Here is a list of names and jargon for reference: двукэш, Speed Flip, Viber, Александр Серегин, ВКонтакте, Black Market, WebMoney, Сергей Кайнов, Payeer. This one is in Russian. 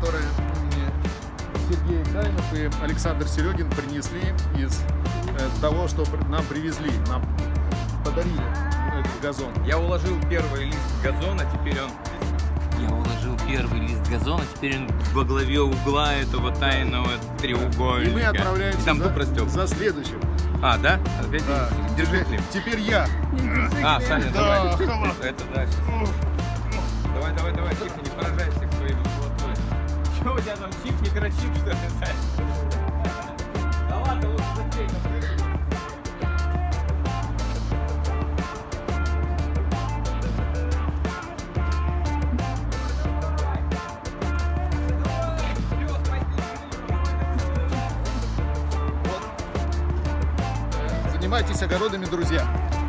которые Сергей Кайнов и Александр Серегин принесли из того, что нам привезли, нам подарили этот газон. Я уложил первый лист газона, теперь он... во главе угла этого тайного треугольника. И мы отправляемся за следующим. А, да? Опять да. Держи хлеб. Теперь я. А, Саня, да, давай. Это дальше. Давай, давай, давай, тихо, не поражайся к своей высотой. Чего у тебя там, чип, микрочип, что ли, Саня? Да ладно, лучше затей, например. Занимайтесь огородами, друзья.